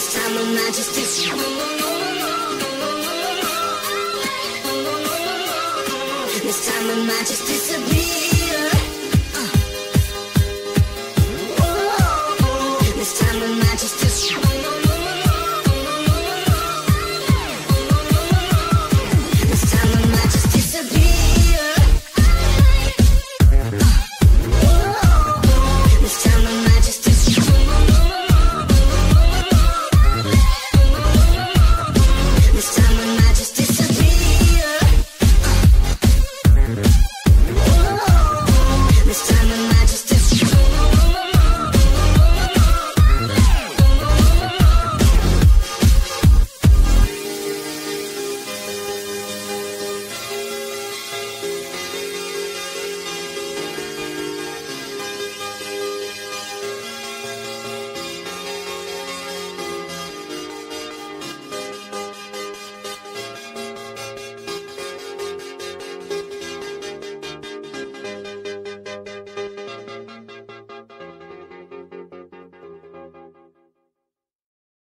this time I'm not just this. This time I might just disappear. This time I might just disappear.